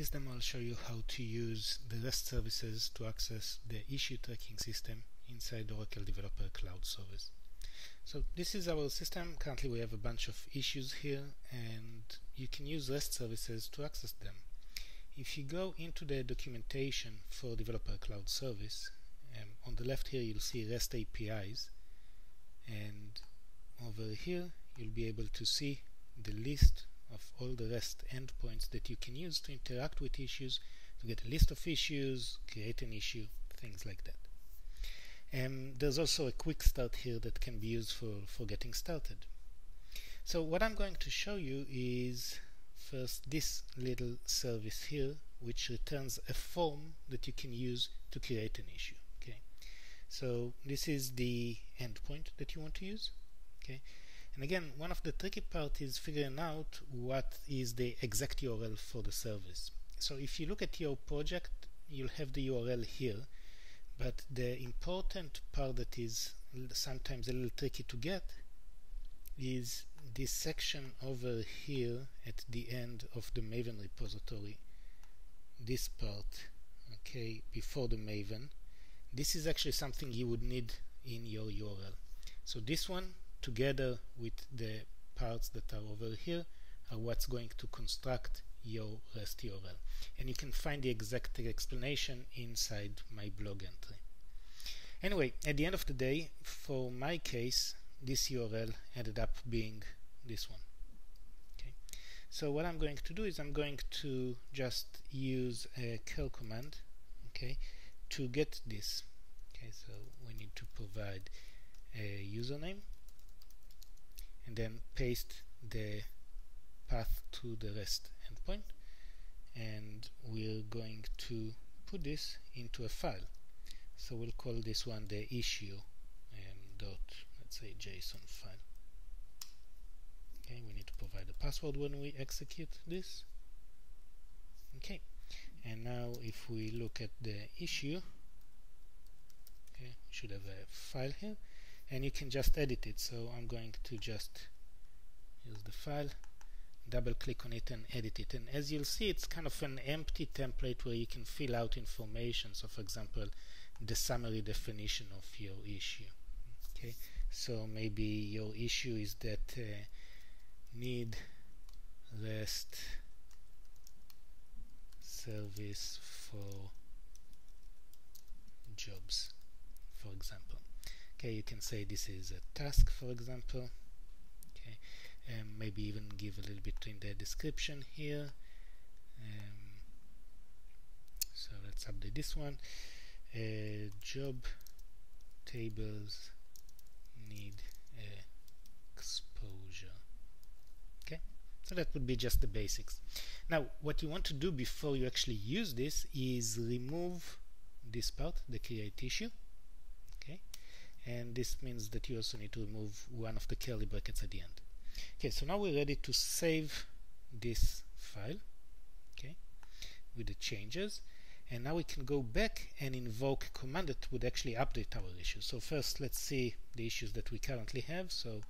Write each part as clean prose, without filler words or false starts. this demo I'll show you how to use the REST services to access the issue tracking system inside Oracle Developer Cloud Service. So this is our system. Currently we have a bunch of issues here, and you can use REST services to access them. If you go into the documentation for Developer Cloud Service, on the left here you'll see REST APIs, and over here you'll be able to see the list of all the REST endpoints that you can use to interact with issues, to get a list of issues, create an issue, things like that. There's also a quick start here that can be used for getting started. So what I'm going to show you is first this little service here, which returns a form that you can use to create an issue. Okay, so this is the endpoint that you want to use. Okay. And again, one of the tricky part is figuring out what is the exact URL for the service. So if you look at your project, you'll have the URL here, but the important part that is sometimes a little tricky to get is this section over here at the end of the Maven repository. This part, okay, before the Maven. This is actually something you would need in your URL. So this one, together with the parts that are over here, are what's going to construct your REST URL. And you can find the exact explanation inside my blog entry. Anyway, at the end of the day, for my case, this URL ended up being this one. Okay. So what I'm going to do is I'm going to just use a curl command, okay, to get this. Okay, so we need to provide a username, and then paste the path to the REST endpoint, and we're going to put this into a file. So we'll call this one the issue dot, let's say, JSON file. Okay, we need to provide a password when we execute this. Okay, and now if we look at the issue, okay, we should have a file here. And you can just edit it, so I'm going to just use the file, double click on it and edit it. And as you'll see, it's kind of an empty template where you can fill out information. So for example, the summary definition of your issue. Okay, so maybe your issue is that need REST service for jobs, for example. Okay, you can say this is a task, for example. Okay, maybe even give a little bit in the description here. So let's update this one. Job tables need exposure. Okay, so that would be just the basics. Now, what you want to do before you actually use this is remove this part, the create issue. And this means that you also need to remove one of the curly brackets at the end. Okay, so now we're ready to save this file, okay, with the changes. And now we can go back and invoke a command that would actually update our issue. So first, let's see the issues that we currently have. So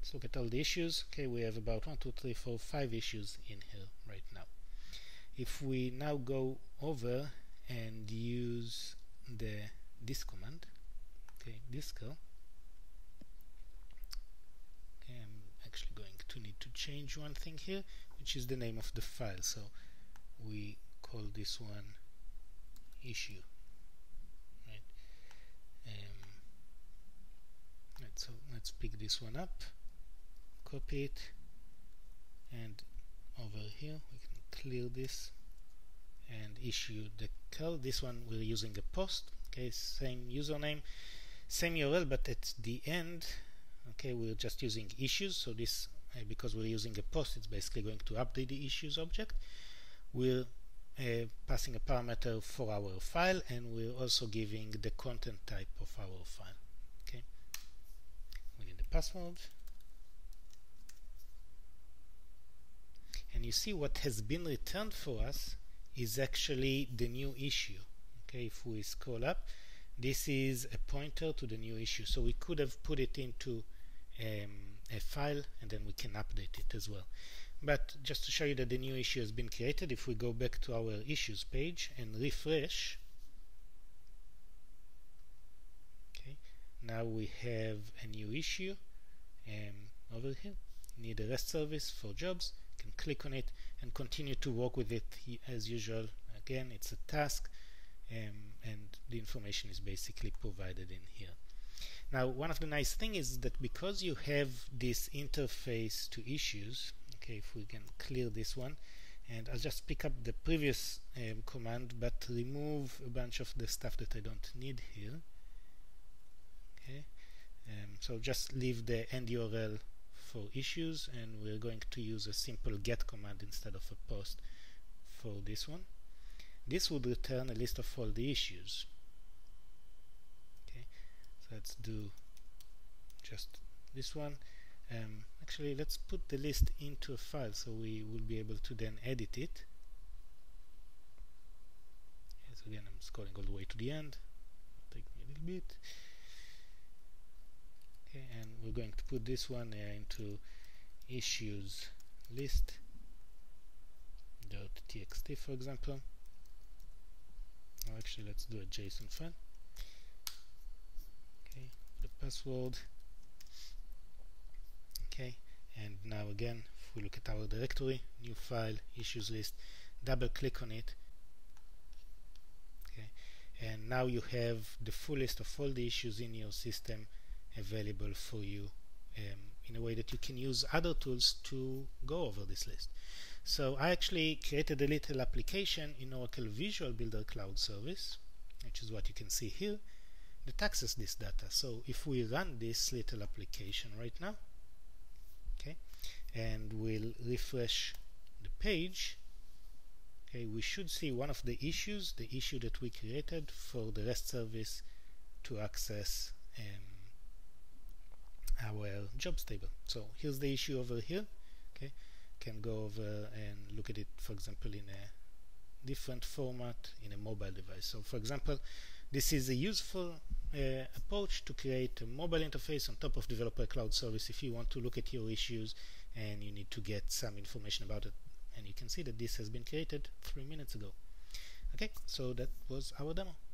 let's look at all the issues. Okay, we have about 1, 2, 3, 4, 5 issues in here right now. If we now go over and use this command, this curl. Okay, I'm actually going to need to change one thing here, which is the name of the file. So we call this one issue. Right. So let's pick this one up, copy it, and over here we can clear this and issue the curl. This one we're using a post. Okay, same username. Same URL, but at the end, okay, we're just using issues. So this, because we're using a post, it's basically going to update the issues object. We're passing a parameter for our file, and we're also giving the content type of our file. Okay, we need the password, and you see what has been returned for us is actually the new issue. Okay, if we scroll up. This is a pointer to the new issue, so we could have put it into a file, and then we can update it as well. But just to show you that the new issue has been created, if we go back to our issues page and refresh, okay, now we have a new issue over here. Need a REST service for jobs. You can click on it and continue to work with it as usual. Again, it's a task, and the information is basically provided in here. Now, one of the nice things is that because you have this interface to issues, okay, if we can clear this one, and I'll just pick up the previous command but remove a bunch of the stuff that I don't need here. Okay, so just leave the end URL for issues, and we're going to use a simple get command instead of a post for this one. This would return a list of all the issues. Okay, so let's do just this one. Actually, let's put the list into a file so we will be able to then edit it. Yes, again, I'm scrolling all the way to the end. Take me a little bit. Okay, and we're going to put this one into issues list.txt, for example. Actually, let's do a JSON file. Okay, the password. Okay, and now again, if we look at our directory, new file, issues list, double click on it. Okay, and now you have the full list of all the issues in your system available for you in a way that you can use other tools to go over this list. So I actually created a little application in Oracle Visual Builder Cloud Service, which is what you can see here, that accesses this data. So if we run this little application right now, okay, and we'll refresh the page, okay, we should see one of the issues, the issue that we created for the REST service to access our jobs table. So here's the issue over here. Okay, can go over and look at it, for example, in a different format in a mobile device. So, for example, this is a useful approach to create a mobile interface on top of Developer Cloud Service if you want to look at your issues and you need to get some information about it. And you can see that this has been created 3 minutes ago. Okay, so that was our demo.